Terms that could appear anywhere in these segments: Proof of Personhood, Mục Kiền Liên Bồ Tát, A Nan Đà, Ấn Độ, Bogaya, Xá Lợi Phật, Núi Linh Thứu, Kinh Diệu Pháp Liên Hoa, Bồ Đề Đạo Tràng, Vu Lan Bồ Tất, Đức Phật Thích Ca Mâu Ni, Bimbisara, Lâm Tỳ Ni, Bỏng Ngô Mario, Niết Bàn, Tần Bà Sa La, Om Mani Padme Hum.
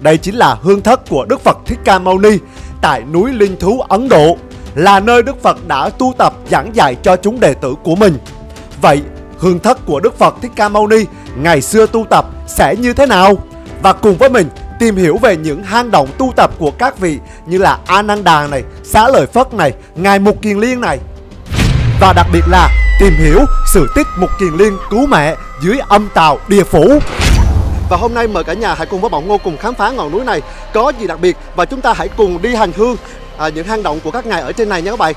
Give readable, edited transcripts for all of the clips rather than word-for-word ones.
Đây chính là hương thất của Đức Phật Thích Ca Mâu Ni tại núi Linh Thứu, Ấn Độ, là nơi Đức Phật đã tu tập giảng dạy cho chúng đệ tử của mình. Vậy hương thất của Đức Phật Thích Ca Mâu Ni ngày xưa tu tập sẽ như thế nào? Và cùng với mình tìm hiểu về những hang động tu tập của các vị như là A Nan Đà này, Xá Lợi Phật này, Ngài Mục Kiền Liên này. Và đặc biệt là tìm hiểu sự tích Mục Kiền Liên cứu mẹ dưới âm tàu địa phủ. Và hôm nay mời cả nhà hãy cùng với Bỏng Ngô cùng khám phá ngọn núi này có gì đặc biệt, và chúng ta hãy cùng đi hành hương những hang động của các ngài ở trên này nha các bạn.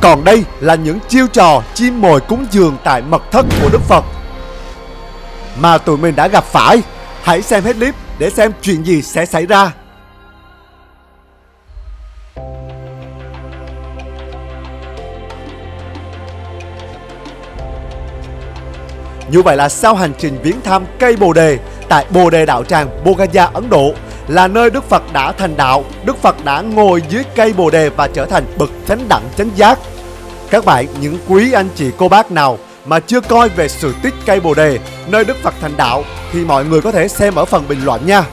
Còn đây là những chiêu trò chim mồi cúng dường tại mật thất của Đức Phật mà tụi mình đã gặp phải. Hãy xem hết clip để xem chuyện gì sẽ xảy ra. Như vậy là sau hành trình viếng thăm cây Bồ Đề tại Bồ Đề Đạo Tràng, Bogaya, Ấn Độ, là nơi Đức Phật đã thành đạo, Đức Phật đã ngồi dưới cây Bồ Đề và trở thành bậc chánh đẳng chánh giác. Các bạn, những quý anh chị cô bác nào mà chưa coi về sự tích cây Bồ Đề, nơi Đức Phật thành đạo, thì mọi người có thể xem ở phần bình luận nha.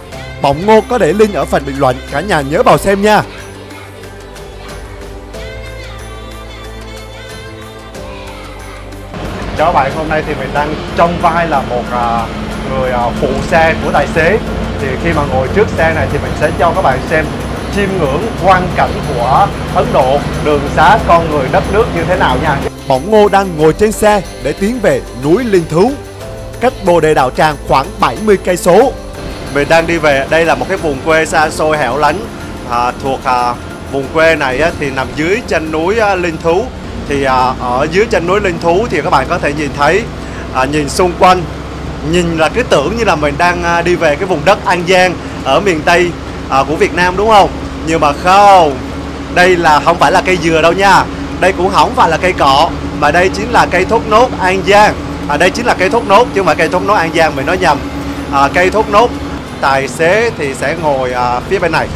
Bỏng Ngô có để link ở phần bình luận, cả nhà nhớ vào xem nha. Chào các bạn, hôm nay thì mình đang trong vai là một người phụ xe của tài xế. Thì khi mà ngồi trước xe này thì mình sẽ cho các bạn xem chiêm ngưỡng quang cảnh của Ấn Độ, đường xá, con người, đất nước như thế nào nha. Bỏng Ngô đang ngồi trên xe để tiến về núi Linh Thứu, cách Bồ Đề Đạo Tràng khoảng 70 cây số. Mình đang đi về, đây là một cái vùng quê xa xôi hẻo lánh, thuộc vùng quê này thì nằm dưới chân núi Linh Thứu. Thì ở dưới chân núi Linh Thứu thì các bạn có thể nhìn thấy, nhìn xung quanh, nhìn là cứ tưởng như là mình đang đi về cái vùng đất An Giang ở miền Tây của Việt Nam, đúng không? Nhưng mà không, đây là không phải là cây dừa đâu nha. Đây cũng không phải là cây cọ, mà đây chính là cây thốt nốt An Giang. Đây chính là cây thốt nốt chứ không phải cây thốt nốt An Giang, mình nói nhầm. Cây thốt nốt, tài xế thì sẽ ngồi phía bên này.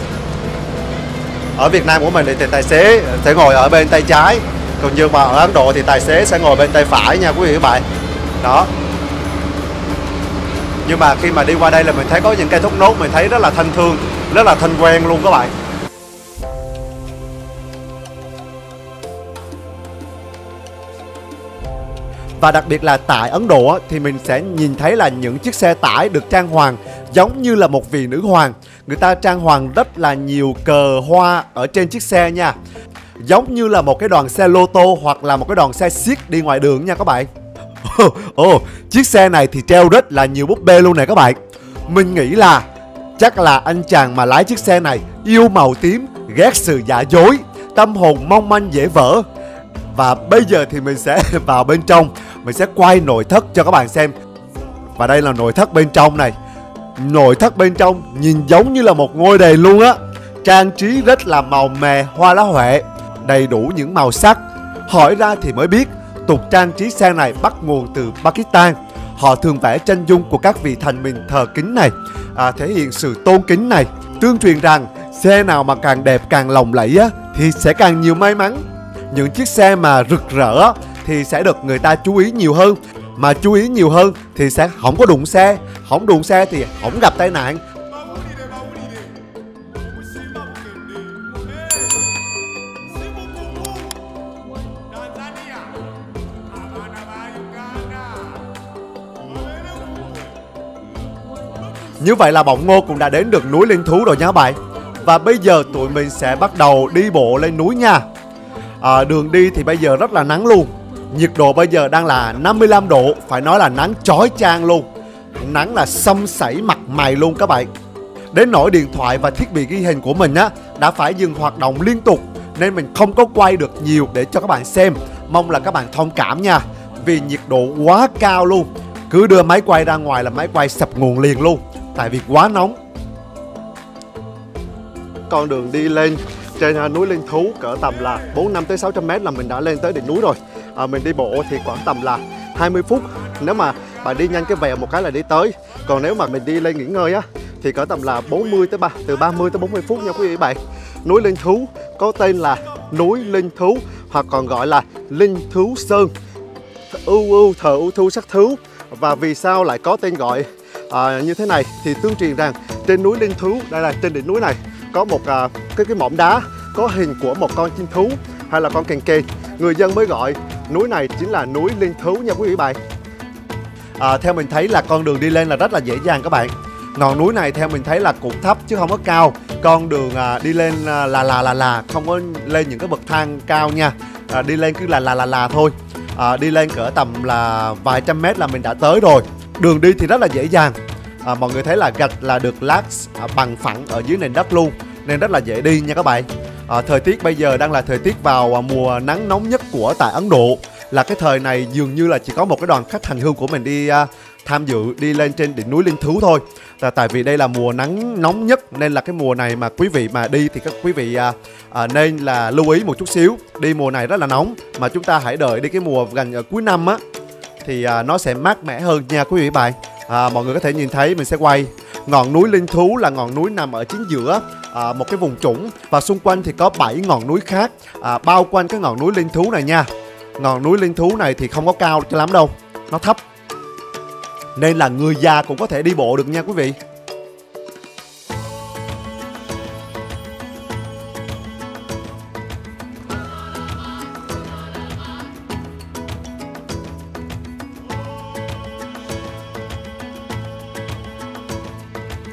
Ở Việt Nam của mình thì tài xế sẽ ngồi ở bên tay trái, còn như mà ở Ấn Độ thì tài xế sẽ ngồi bên tay phải nha quý vị các bạn. Đó. Nhưng mà khi mà đi qua đây là mình thấy có những cây thốt nốt, mình thấy rất là thân thương, rất là thân quen luôn các bạn. Và đặc biệt là tại Ấn Độ thì mình sẽ nhìn thấy là những chiếc xe tải được trang hoàng giống như là một vị nữ hoàng. Người ta trang hoàng rất là nhiều cờ hoa ở trên chiếc xe nha, giống như là một cái đoàn xe lô tô hoặc là một cái đoàn xe xiếc đi ngoài đường nha các bạn. Chiếc xe này thì treo rất là nhiều búp bê luôn này các bạn. Mình nghĩ là chắc là anh chàng mà lái chiếc xe này yêu màu tím, ghét sự giả dối, tâm hồn mong manh dễ vỡ. Và bây giờ thì mình sẽ vào bên trong, mình sẽ quay nội thất cho các bạn xem. Và đây là nội thất bên trong này. Nội thất bên trong nhìn giống như là một ngôi đền luôn á. Trang trí rất là màu mè, hoa lá huệ, đầy đủ những màu sắc. Hỏi ra thì mới biết tục trang trí xe này bắt nguồn từ Pakistan. Họ thường vẽ chân dung của các vị thành mình thờ kính này, thể hiện sự tôn kính này. Tương truyền rằng xe nào mà càng đẹp càng lộng lẫy á, thì sẽ càng nhiều may mắn. Những chiếc xe mà rực rỡ á, thì sẽ được người ta chú ý nhiều hơn. Mà chú ý nhiều hơn thì sẽ không có đụng xe, không đụng xe thì không gặp tai nạn. Như vậy là Bỏng Ngô cũng đã đến được núi Linh Thứu rồi nha các bạn. Và bây giờ tụi mình sẽ bắt đầu đi bộ lên núi nha. Đường đi thì bây giờ rất là nắng luôn. Nhiệt độ bây giờ đang là 55 độ, phải nói là nắng chói chang luôn. Nắng là xâm sảy mặt mày luôn các bạn. Đến nỗi điện thoại và thiết bị ghi hình của mình á đã phải dừng hoạt động liên tục, nên mình không có quay được nhiều để cho các bạn xem. Mong là các bạn thông cảm nha, vì nhiệt độ quá cao luôn. Cứ đưa máy quay ra ngoài là máy quay sập nguồn liền luôn, tại vì quá nóng. Con đường đi lên trên núi Linh Thứu cỡ tầm là 400-600 m là mình đã lên tới đỉnh núi rồi. Mình đi bộ thì khoảng tầm là 20 phút. Nếu mà bạn đi nhanh cái vèo một cái là đi tới. Còn nếu mà mình đi lên nghỉ ngơi á thì cỡ tầm là 30 tới 40 phút nha quý vị bạn. Núi Linh Thứu có tên là núi Linh Thứu hoặc còn gọi là Linh Thứu Sơn. Ưu ưu thờ ưu thu sắc thú. Và vì sao lại có tên gọi như thế này thì tương truyền rằng trên núi Linh Thứu, đây là trên đỉnh núi này có một cái mỏm đá có hình của một con chim thú hay là con kèn kèn. Người dân mới gọi núi này chính là núi Linh Thứu nha quý vị bạn. Theo mình thấy là con đường đi lên là rất là dễ dàng các bạn. Ngọn núi này theo mình thấy là cũng thấp chứ không có cao. Con đường đi lên là không có lên những cái bậc thang cao nha. Đi lên cứ là thôi. Đi lên cỡ tầm là vài trăm mét là mình đã tới rồi. Đường đi thì rất là dễ dàng. Mọi người thấy là gạch là được lát bằng phẳng ở dưới nền đất luôn, nên rất là dễ đi nha các bạn. Thời tiết bây giờ đang là thời tiết vào mùa nắng nóng nhất của tại Ấn Độ. Là cái thời này dường như là chỉ có một cái đoàn khách hành hương của mình đi tham dự đi lên trên đỉnh núi Linh Thứu thôi. Là tại vì đây là mùa nắng nóng nhất nên là cái mùa này mà quý vị mà đi thì các quý vị nên là lưu ý một chút xíu. Đi mùa này rất là nóng, mà chúng ta hãy đợi đi cái mùa gần cuối năm á thì nó sẽ mát mẻ hơn nha quý vị bạn. Mọi người có thể nhìn thấy mình sẽ quay. Ngọn núi Linh Thứu là ngọn núi nằm ở chính giữa một cái vùng trũng, và xung quanh thì có 7 ngọn núi khác bao quanh cái ngọn núi Linh Thứu này nha. Ngọn núi Linh Thứu này thì không có cao cho lắm đâu, nó thấp nên là người già cũng có thể đi bộ được nha quý vị.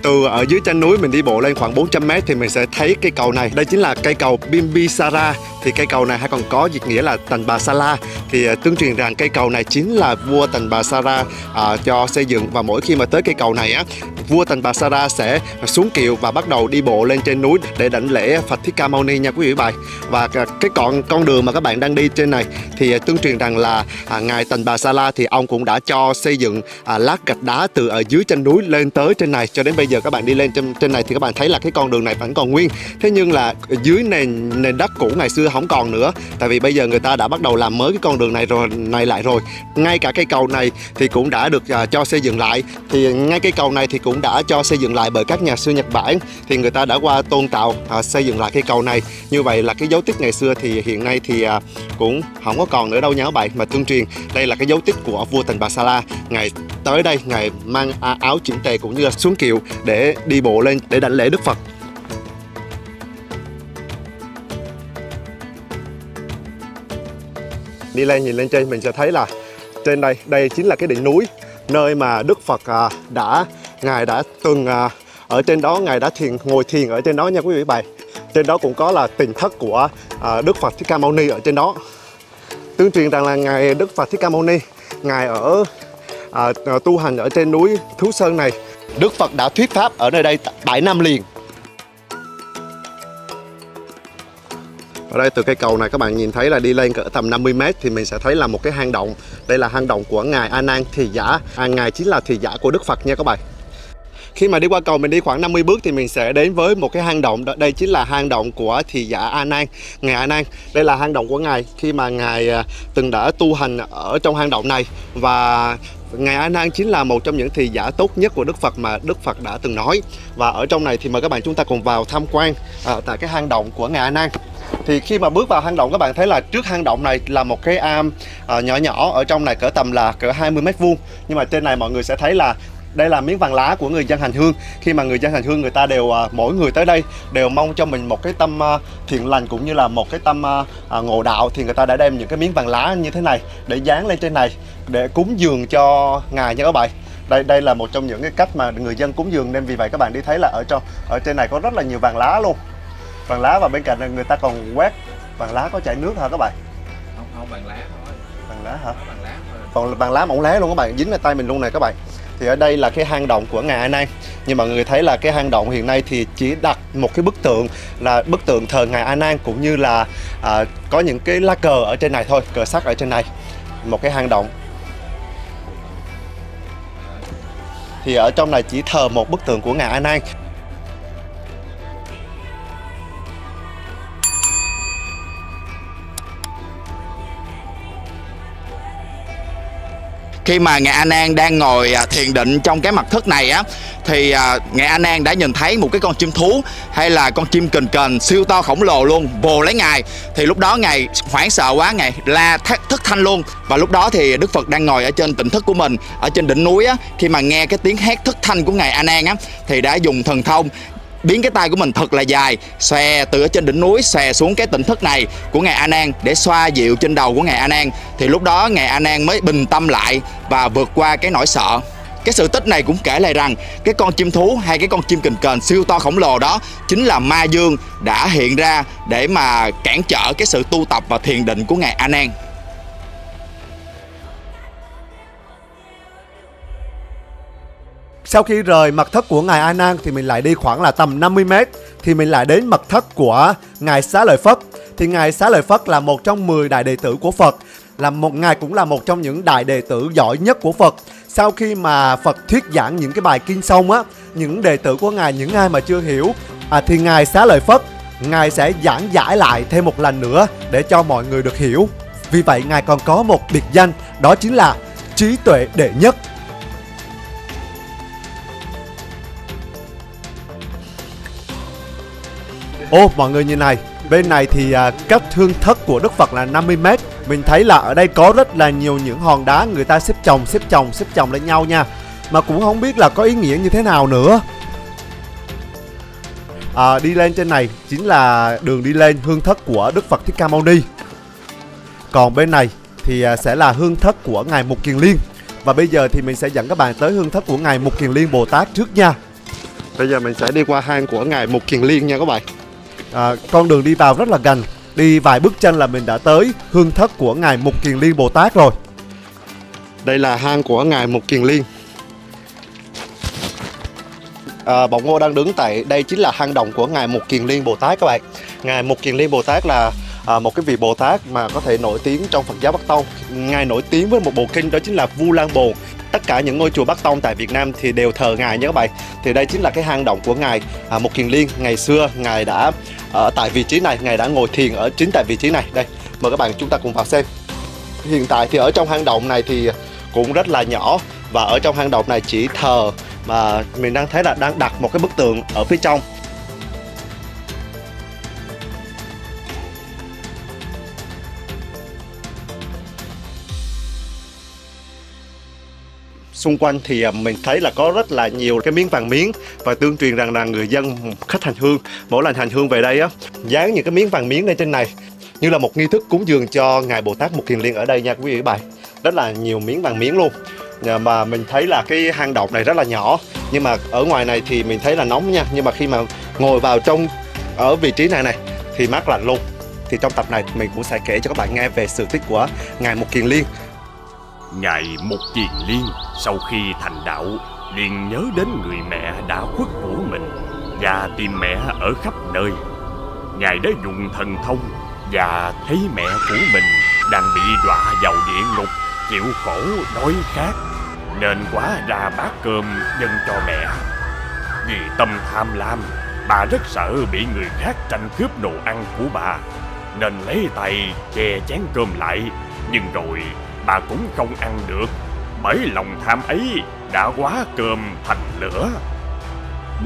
Từ ở dưới chân núi mình đi bộ lên khoảng 400 m thì mình sẽ thấy cây cầu này. Đây chính là cây cầu Bimbisara. Thì cây cầu này hay còn có dịch nghĩa là Tần Bà Sa La. Thì tương truyền rằng cây cầu này chính là vua Tần Bà Sa La cho xây dựng. Và mỗi khi mà tới cây cầu này á, vua Tần Bà Sa La sẽ xuống kiệu và bắt đầu đi bộ lên trên núi để đảnh lễ Phật Thích Ca Mâu Ni nha quý vị bài. Và cái con đường mà các bạn đang đi trên này thì tương truyền rằng là ngài Tần Bà Sa La thì ông cũng đã cho xây dựng lát gạch đá từ ở dưới chân núi lên tới trên này. Cho đến bây giờ các bạn đi lên trên này thì các bạn thấy là cái con đường này vẫn còn nguyên. Thế nhưng là dưới nền đất cũ ngày xưa không còn nữa, tại vì bây giờ người ta đã bắt đầu làm mới cái con đường này rồi lại rồi. Ngay cả cây cầu này thì cũng đã được cho xây dựng lại. Thì ngay cây cầu này thì cũng đã cho xây dựng lại bởi các nhà sư Nhật Bản. Thì người ta đã qua tôn tạo xây dựng lại cây cầu này. Như vậy là cái dấu tích ngày xưa thì hiện nay thì cũng không có còn nữa đâu nha các bạn. Mà tương truyền đây là cái dấu tích của vua Tần Bà Sa La. Ngày tới đây ngày mang áo chỉnh tề cũng như là xuống kiệu để đi bộ lên để đảnh lễ Đức Phật. Đi lên nhìn lên trên mình sẽ thấy là trên đây, đây chính là cái đỉnh núi nơi mà Đức Phật ngài đã từng ở trên đó, ngài đã ngồi thiền ở trên đó nha quý vị bạn. Trên đó cũng có là tịnh thất của Đức Phật Thích Ca Mâu Ni ở trên đó. Tương truyền rằng là ngài Đức Phật Thích Ca Mâu Ni ngài ở tu hành ở trên núi Thú Sơn này. Đức Phật đã thuyết pháp ở nơi đây 7 năm liền. Ở đây từ cây cầu này các bạn nhìn thấy là đi lên cỡ tầm 50 m thì mình sẽ thấy là một cái hang động. Đây là hang động của ngài A Nan Thị Giả. Ngài chính là thị giả của Đức Phật nha các bạn. Khi mà đi qua cầu mình đi khoảng 50 bước thì mình sẽ đến với một cái hang động. Đây chính là hang động của thị giả A Nan, ngài A Nan. Đây là hang động của ngài khi mà ngài từng đã tu hành ở trong hang động này. Và ngài A Nan chính là một trong những thị giả tốt nhất của Đức Phật mà Đức Phật đã từng nói. Và ở trong này thì mời các bạn chúng ta cùng vào tham quan tại cái hang động của ngài A Nan. Thì khi mà bước vào hang động các bạn thấy là trước hang động này là một cái am nhỏ ở trong này cỡ tầm là cỡ 20 m². Nhưng mà trên này mọi người sẽ thấy là đây là miếng vàng lá của người dân hành hương. Khi mà người dân hành hương người ta đều mỗi người tới đây đều mong cho mình một cái tâm thiện lành cũng như là một cái tâm ngộ đạo, thì người ta đã đem những cái miếng vàng lá như thế này để dán lên trên này để cúng dường cho ngài nha các bạn. Đây là một trong những cái cách mà người dân cúng dường, nên vì vậy các bạn đi thấy là ở trên này có rất là nhiều vàng lá luôn. Vàng lá, và bên cạnh này người ta còn quét vàng lá có chảy nước hả các bạn? Không, vàng lá thôi. Vàng lá hả? Vàng lá thôi. Còn vàng lá mỏng lá luôn các bạn, dính vào tay mình luôn này các bạn. Thì ở đây là cái hang động của ngài A Nan. Nhưng mà người thấy là cái hang động hiện nay thì chỉ đặt một cái bức tượng là bức tượng thờ ngài A Nan, cũng như là có những cái lá cờ ở trên này thôi, cờ sắc ở trên này. Một cái hang động. Thì ở trong này chỉ thờ một bức tượng của ngài A Nan. khi mà ngài A Nan đang ngồi thiền định trong cái mật thất này á, thì ngài A Nan đã nhìn thấy một cái con chim thú hay là con chim kình kền siêu to khổng lồ luôn vồ lấy ngài. Thì lúc đó ngài hoảng sợ quá, ngài la thất thanh luôn. Và lúc đó thì Đức Phật đang ngồi ở trên tịnh thất của mình, ở trên đỉnh núi á, khi mà nghe cái tiếng hét thất thanh của ngài A Nan á, thì đã dùng thần thông biến cái tay của mình thật là dài, xòe từ ở trên đỉnh núi xòe xuống cái tịnh thất này của ngài A Nan để xoa dịu trên đầu của ngài A Nan. Thì lúc đó ngài A Nan mới bình tâm lại và vượt qua cái nỗi sợ. Cái sự tích này cũng kể lại rằng cái con chim thú hay cái con chim kình kền siêu to khổng lồ đó chính là ma dương đã hiện ra để mà cản trở cái sự tu tập và thiền định của ngài A Nan. Sau khi rời mật thất của ngài A Nan thì mình lại đi khoảng là tầm 50 m thì mình lại đến mật thất của ngài Xá Lợi Phất. Thì ngài Xá Lợi Phất là một trong 10 đại đệ tử của Phật, là một ngài cũng là một trong những đại đệ tử giỏi nhất của Phật. Sau khi mà Phật thuyết giảng những cái bài kinh xong á, những đệ tử của ngài, những ai mà chưa hiểu thì ngài Xá Lợi Phất ngài sẽ giảng giải lại thêm một lần nữa để cho mọi người được hiểu. Vì vậy ngài còn có một biệt danh, đó chính là trí tuệ đệ nhất. Ô, mọi người nhìn này, bên này thì cách hương thất của Đức Phật là 50 m. Mình thấy là ở đây có rất là nhiều những hòn đá người ta xếp chồng lên nhau nha. Mà cũng không biết là có ý nghĩa như thế nào nữa. Đi lên trên này chính là đường đi lên hương thất của Đức Phật Thích Ca Mâu Ni. Còn bên này thì sẽ là hương thất của ngài Mục Kiền Liên. Và bây giờ thì mình sẽ dẫn các bạn tới hương thất của ngài Mục Kiền Liên Bồ Tát trước nha. Bây giờ mình sẽ đi qua hang của ngài Mục Kiền Liên nha các bạn. Con đường đi vào rất là gần, đi vài bước chân là mình đã tới hương thất của ngài Mục Kiền Liên Bồ Tát rồi. Đây là hang của ngài Mục Kiền Liên. Bỏng Ngô đang đứng tại đây chính là hang động của ngài Mục Kiền Liên Bồ Tát các bạn. Ngài Mục Kiền Liên Bồ Tát là một cái vị Bồ Tát mà có thể nổi tiếng trong Phật giáo Bắc Tông. Ngài nổi tiếng với một bộ kinh đó chính là Vu Lan Bồ. Tất cả những ngôi chùa Bắc Tông tại Việt Nam thì đều thờ ngài nha các bạn. Thì đây chính là cái hang động của ngài Mục Kiền Liên. Ngày xưa ngài đã ở tại vị trí này, ngài đã ngồi thiền ở chính tại vị trí này. Đây, mời các bạn chúng ta cùng vào xem. Hiện tại thì ở trong hang động này thì cũng rất là nhỏ, và ở trong hang động này chỉ thờ mà mình đang thấy là đang đặt một cái bức tượng ở phía trong. Xung quanh thì mình thấy là có rất là nhiều cái miếng vàng miếng, và tương truyền rằng là người dân khách hành hương mỗi lần hành hương về đây á, dán những cái miếng vàng miếng lên trên này như là một nghi thức cúng dường cho ngài Bồ Tát Mục Kiền Liên ở đây nha quý vị các bạn. Rất là nhiều miếng vàng miếng luôn. Mà mình thấy là cái hang động này rất là nhỏ, nhưng mà ở ngoài này thì mình thấy là nóng nha, nhưng mà khi mà ngồi vào trong ở vị trí này này thì mát lạnh luôn. Thì trong tập này mình cũng sẽ kể cho các bạn nghe về sự tích của ngài Mục Kiền Liên. Ngài Mục Kiền Liên sau khi thành đạo liền nhớ đến người mẹ đã khuất của mình và tìm mẹ ở khắp nơi. Ngài đã dùng thần thông và thấy mẹ của mình đang bị đọa vào địa ngục chịu khổ đói khát, nên quá ra bát cơm dâng cho mẹ. Vì tâm tham lam, bà rất sợ bị người khác tranh cướp đồ ăn của bà, nên lấy tay che chén cơm lại, nhưng rồi bà cũng không ăn được, bởi lòng tham ấy đã hóa cơm thành lửa.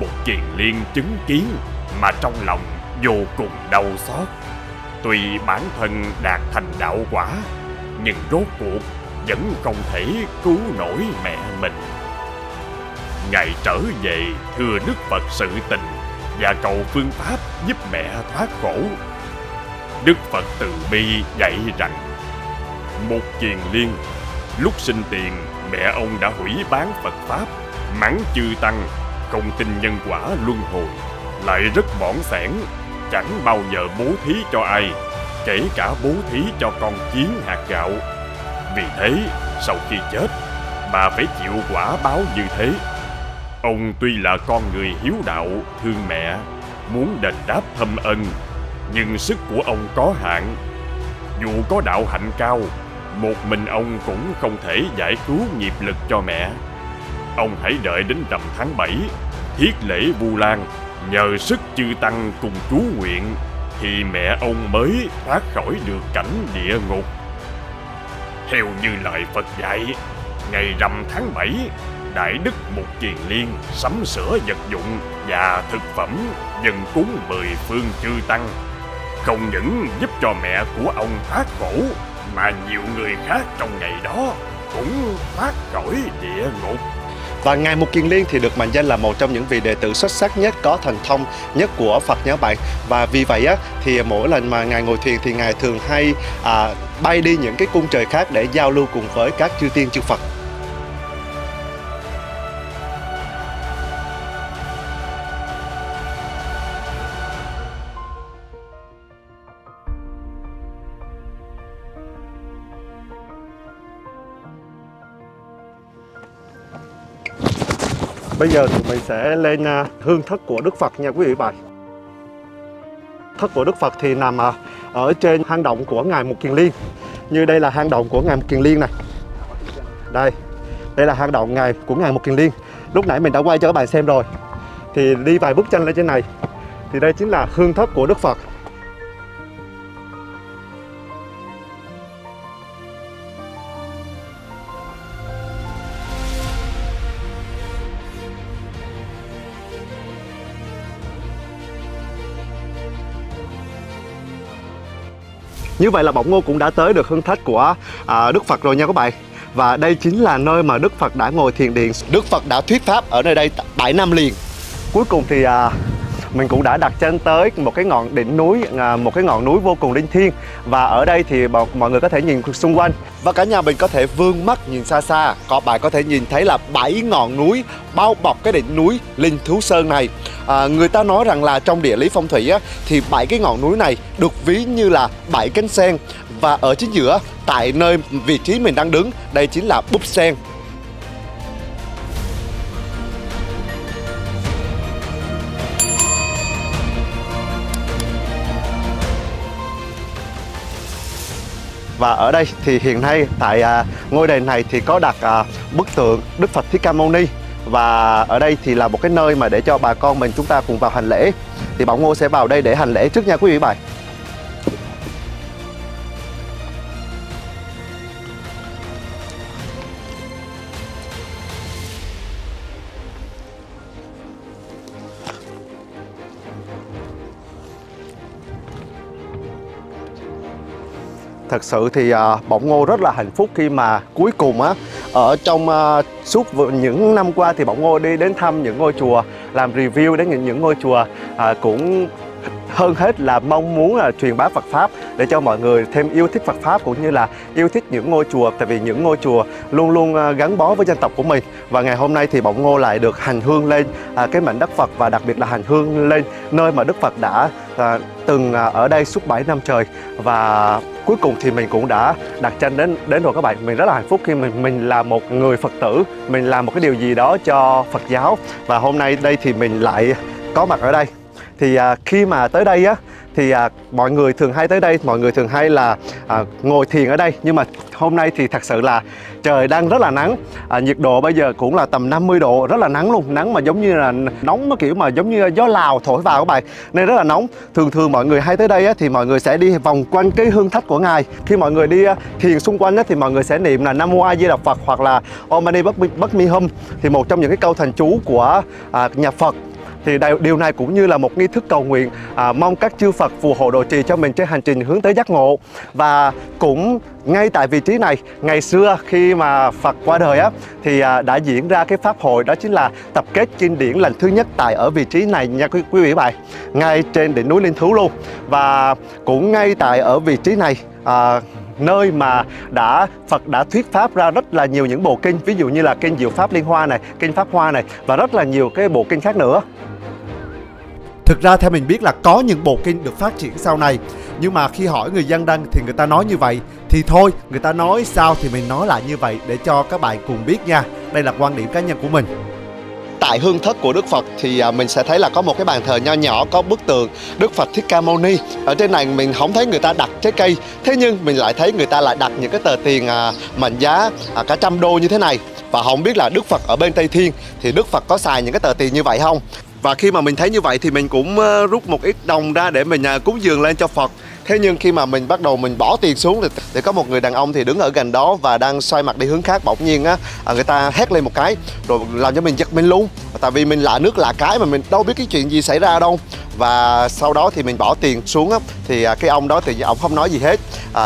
Mục Kiền Liên chứng kiến mà trong lòng vô cùng đau xót. Tuy bản thân đạt thành đạo quả, nhưng rốt cuộc vẫn không thể cứu nổi mẹ mình. Ngài trở về thưa Đức Phật sự tình và cầu phương pháp giúp mẹ thoát khổ. Đức Phật từ bi dạy rằng: Mục Kiền Liên, lúc sinh tiền mẹ ông đã hủy bán Phật Pháp, mắng chư Tăng, không tin nhân quả luân hồi, lại rất bỏn xẻn, chẳng bao giờ bố thí cho ai, kể cả bố thí cho con kiến hạt gạo. Vì thế, sau khi chết, bà phải chịu quả báo như thế. Ông tuy là con người hiếu đạo, thương mẹ, muốn đền đáp thâm ân, nhưng sức của ông có hạn. Dù có đạo hạnh cao, một mình ông cũng không thể giải cứu nghiệp lực cho mẹ. Ông hãy đợi đến rằm tháng 7, thiết lễ Vu Lan, nhờ sức chư Tăng cùng chú nguyện, thì mẹ ông mới thoát khỏi được cảnh địa ngục. Theo như lời Phật dạy, ngày rằm tháng 7, Đại Đức Mục Kiền Liên sắm sửa vật dụng và thực phẩm dâng cúng mười phương chư tăng, không những giúp cho mẹ của ông thoát khổ mà nhiều người khác trong ngày đó cũng thoát khỏi địa ngục. Và ngài Mục Kiền Liên thì được mệnh danh là một trong những vị đệ tử xuất sắc nhất, có thần thông nhất của Phật nhớ bạn. Và vì vậy á, thì mỗi lần mà ngài ngồi thiền thì ngài thường hay bay đi những cái cung trời khác để giao lưu cùng với các chư tiên chư Phật. Bây giờ tụi mình sẽ lên hương thất của Đức Phật nha quý vị bạn. Thất của Đức Phật thì nằm ở trên hang động của ngài Mục Kiền Liên. Như đây là hang động của ngài Mục Kiền Liên này. Đây là hang động của ngài Mục Kiền Liên. Lúc nãy mình đã quay cho các bạn xem rồi. Thì đi vài bức tranh lên trên này. Thì đây chính là hương thất của Đức Phật. Như vậy là Bỏng Ngô cũng đã tới được hương thất của Đức Phật rồi nha các bạn. Và đây chính là nơi mà Đức Phật đã ngồi thiền điện. Đức Phật đã thuyết pháp ở nơi đây 7 năm liền. Cuối cùng thì mình cũng đã đặt chân tới một cái ngọn đỉnh núi, một cái ngọn núi vô cùng linh thiêng. Và ở đây thì mọi người có thể nhìn xung quanh. Và cả nhà mình có thể vươn mắt nhìn xa xa. Bạn có thể nhìn thấy là 7 ngọn núi bao bọc cái đỉnh núi Linh Thứu Sơn này. Người ta nói rằng là trong địa lý phong thủy á, thì 7 cái ngọn núi này được ví như là 7 cánh sen. Và ở chính giữa, tại nơi vị trí mình đang đứng, đây chính là búp sen. Và ở đây thì hiện nay tại ngôi đền này thì có đặt bức tượng Đức Phật Thích Ca Mâu Ni. Và ở đây thì là một cái nơi mà để cho bà con mình chúng ta cùng vào hành lễ. Thì Bỏng Ngô sẽ vào đây để hành lễ trước nha quý vị bạn. Thật sự thì Bỏng Ngô rất là hạnh phúc khi mà cuối cùng á, ở trong suốt những năm qua thì Bỏng Ngô đi đến thăm những ngôi chùa, làm review đến những ngôi chùa, cũng hơn hết là mong muốn là truyền bá Phật Pháp để cho mọi người thêm yêu thích Phật Pháp cũng như là yêu thích những ngôi chùa, tại vì những ngôi chùa luôn luôn gắn bó với dân tộc của mình. Và ngày hôm nay thì Bỏng Ngô lại được hành hương lên cái mảnh đất Phật, và đặc biệt là hành hương lên nơi mà Đức Phật đã từng ở đây suốt 7 năm trời. Và cuối cùng thì mình cũng đã đặt chân đến rồi các bạn. Mình rất là hạnh phúc khi mình là một người Phật tử, mình làm một cái điều gì đó cho Phật giáo. Và hôm nay đây thì mình lại có mặt ở đây. Thì khi mà tới đây á, thì mọi người thường hay tới đây, mọi người thường hay là ngồi thiền ở đây. Nhưng mà hôm nay thì thật sự là trời đang rất là nắng, nhiệt độ bây giờ cũng là tầm 50 độ, rất là nắng luôn. Nắng mà giống như là nóng, kiểu mà giống như gió Lào thổi vào các bạn, nên rất là nóng. Thường thường mọi người hay tới đây á, thì mọi người sẽ đi vòng quanh cái hương thất của ngài. Khi mọi người đi thiền xung quanh á, thì mọi người sẽ niệm là Nam Mô A Di Đà Phật hoặc là Om Mani Padme Hum, thì một trong những cái câu thành chú của nhà Phật. Thì điều này cũng như là một nghi thức cầu nguyện, mong các chư Phật phù hộ độ trì cho mình trên hành trình hướng tới giác ngộ. Và cũng ngay tại vị trí này, ngày xưa khi mà Phật qua đời á, thì đã diễn ra cái pháp hội, đó chính là tập kết kinh điển lần thứ nhất tại ở vị trí này nha quý vị bạn, ngay trên đỉnh núi Linh Thứu luôn. Và cũng ngay tại ở vị trí này, nơi mà Phật đã thuyết pháp ra rất là nhiều những bộ kinh, ví dụ như là kinh Diệu Pháp Liên Hoa này, kinh Pháp Hoa này, và rất là nhiều cái bộ kinh khác nữa. Thực ra theo mình biết là có những bộ kinh được phát triển sau này, nhưng mà khi hỏi người dân đăng thì người ta nói như vậy, thì thôi người ta nói sao thì mình nói lại như vậy để cho các bạn cùng biết nha. Đây là quan điểm cá nhân của mình. Tại hương thất của Đức Phật thì mình sẽ thấy là có một cái bàn thờ nho nhỏ, có bức tượng Đức Phật Thích Ca Mâu Ni. Ở trên này mình không thấy người ta đặt trái cây, thế nhưng mình lại thấy người ta lại đặt những cái tờ tiền mệnh giá cả $100 như thế này. Và không biết là Đức Phật ở bên Tây Thiên thì Đức Phật có xài những cái tờ tiền như vậy không? Và khi mà mình thấy như vậy thì mình cũng rút một ít đồng ra để mình cúng dường lên cho Phật. Thế nhưng khi mà mình bắt đầu mình bỏ tiền xuống thì có một người đàn ông thì đứng ở gần đó và đang xoay mặt đi hướng khác, bỗng nhiên á người ta hét lên một cái rồi làm cho mình giật mình luôn, tại vì mình lạ nước lạ cái mà mình đâu biết cái chuyện gì xảy ra đâu. Và sau đó thì mình bỏ tiền xuống á, thì cái ông đó thì ông không nói gì hết.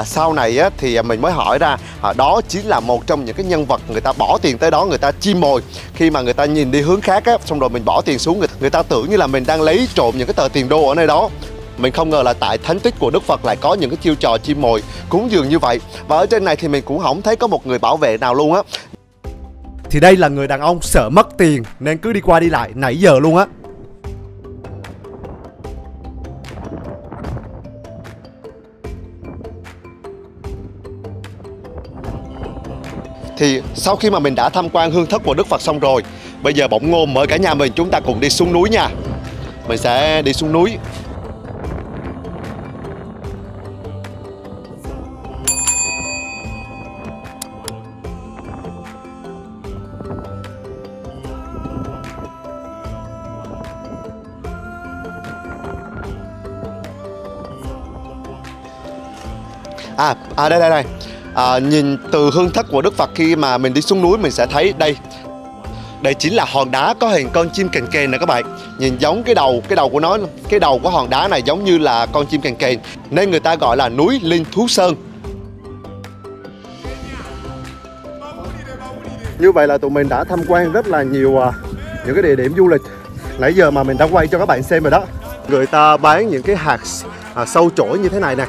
Sau này á, thì mình mới hỏi ra đó chính là một trong những cái nhân vật người ta bỏ tiền tới đó, người ta chim mồi. Khi mà người ta nhìn đi hướng khác á, xong rồi mình bỏ tiền xuống, người ta tưởng như là mình đang lấy trộm những cái tờ tiền đô ở nơi đó. Mình không ngờ là tại thánh tích của Đức Phật lại có những cái chiêu trò chim mồi cúng dường như vậy. Và ở trên này thì mình cũng không thấy có một người bảo vệ nào luôn á. Thì đây là người đàn ông sợ mất tiền nên cứ đi qua đi lại nãy giờ luôn á. Thì sau khi mà mình đã tham quan hương thất của Đức Phật xong rồi, bây giờ Bỏng Ngô mời cả nhà mình chúng ta cùng đi xuống núi nha. Mình sẽ đi xuống núi. Đây. Nhìn từ hương thất của Đức Phật khi mà mình đi xuống núi mình sẽ thấy đây. Đây chính là hòn đá có hình con chim cành kền nè các bạn. Nhìn giống cái đầu của nó, cái đầu của hòn đá này giống như là con chim cành kền nên người ta gọi là núi Linh Thứu Sơn. Như vậy là tụi mình đã tham quan rất là nhiều những cái địa điểm du lịch nãy giờ mà mình đã quay cho các bạn xem rồi đó. Người ta bán những cái hạt sâu chổi như thế này nè.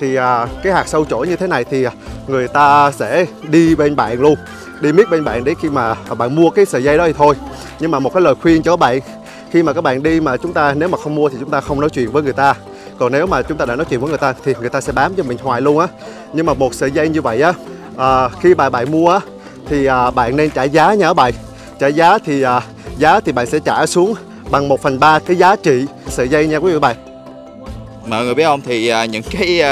Thì cái hạt sâu chổi như thế này thì người ta sẽ đi bên bạn luôn, đi miết bên bạn để khi mà bạn mua cái sợi dây đó thì thôi. Nhưng mà một cái lời khuyên cho các bạn, khi mà các bạn đi mà chúng ta nếu mà không mua thì chúng ta không nói chuyện với người ta. Còn nếu mà chúng ta đã nói chuyện với người ta thì người ta sẽ bám cho mình hoài luôn á. Nhưng mà một sợi dây như vậy á, khi bạn mua á thì bạn nên trả giá nha các bạn. Trả giá thì bạn sẽ trả xuống bằng 1/3 cái giá trị sợi dây nha quý vị bạn. Mọi người biết không, thì những cái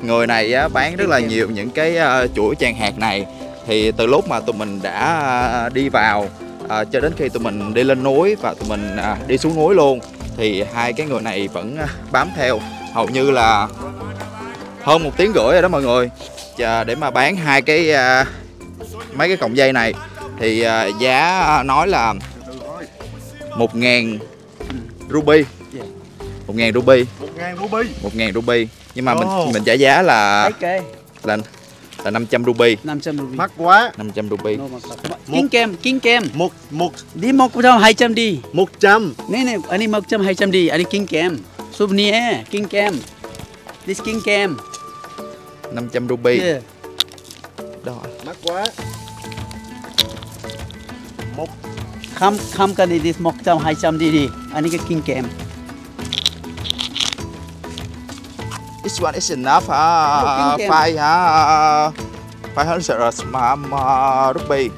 người này bán rất là nhiều những cái chuỗi trang hạt này. Thì từ lúc mà tụi mình đã đi vào cho đến khi tụi mình đi lên núi và tụi mình đi xuống núi luôn, thì hai cái người này vẫn bám theo hầu như là hơn 1,5 tiếng rồi đó mọi người, để mà bán hai cái mấy cái cọng dây này. Thì giá nói là 1.000 ruby. 1.000 ruby. Nhưng mà mình trả giá là okay. Là 500 ruby. 500 ruby. Mắc quá. 500 ruby. Kinh kem. Một đi 100 200 đi. 100. Nè, anh đi 100 200 đi. Anh đi kinh kem. Souvenir kinh kem. This kinh kem. 500 ruby. Yeah. Đó. Mắc quá. Một không cần đi đi 100 200 đi. Anh đi cái kinh kem. This one is enough 500 ruby. Yes.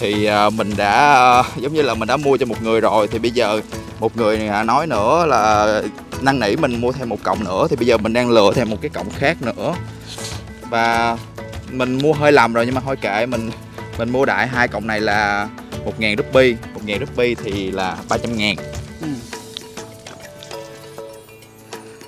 Thì mình đã giống như là mình đã mua cho một người rồi. Thì bây giờ một người nói nữa là năn nỉ mình mua thêm một cọng nữa. Thì bây giờ mình đang lựa thêm một cái cọng khác nữa. Và mình mua hơi lầm rồi nhưng mà thôi kệ. Mình mua đại hai cọng này là 1.000 ruby. 1.000 ruby thì là 300.000.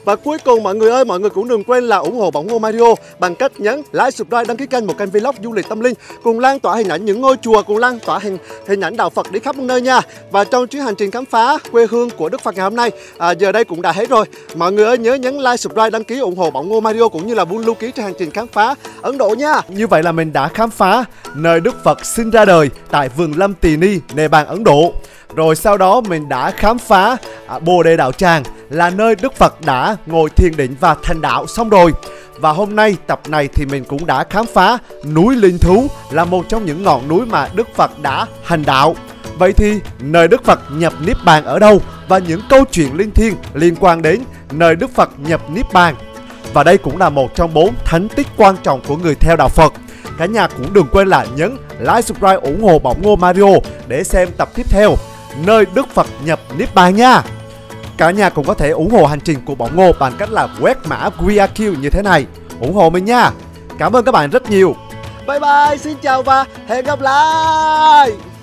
Và cuối cùng mọi người ơi, mọi người cũng đừng quên là ủng hộ Bỏng Ngô Mario bằng cách nhấn like, subscribe, đăng ký kênh Một Kênh Vlog Du Lịch Tâm Linh, cùng lan tỏa hình ảnh những ngôi chùa, cùng lan tỏa hình ảnh đạo Phật đi khắp nơi nha. Và trong chuyến hành trình khám phá quê hương của Đức Phật ngày hôm nay giờ đây cũng đã hết rồi. Mọi người ơi nhớ nhấn like, subscribe, đăng ký ủng hộ Bỏng Ngô Mario cũng như là Vu Lưu Ký trên hành trình khám phá Ấn Độ nha. Như vậy là mình đã khám phá nơi Đức Phật sinh ra đời tại vườn Lâm Tỳ Ni, Niết Bàn, Ấn Độ. Rồi sau đó mình đã khám phá Bồ Đề Đạo Tràng là nơi Đức Phật đã ngồi thiền định và thành đạo xong rồi. Và hôm nay tập này thì mình cũng đã khám phá núi Linh Thứu là một trong những ngọn núi mà Đức Phật đã hành đạo. Vậy thì nơi Đức Phật nhập Niết Bàn ở đâu và những câu chuyện linh thiêng liên quan đến nơi Đức Phật nhập Niết Bàn. Và đây cũng là một trong 4 thánh tích quan trọng của người theo đạo Phật. Cả nhà cũng đừng quên là nhấn like, subscribe, ủng hộ Bỏng Ngô Mario để xem tập tiếp theo nơi Đức Phật nhập Niết Bàn nha. Cả nhà cũng có thể ủng hộ hành trình của Bỏng Ngô bằng cách là quét mã QR như thế này. Ủng hộ mình nha. Cảm ơn các bạn rất nhiều. Bye bye, xin chào và hẹn gặp lại.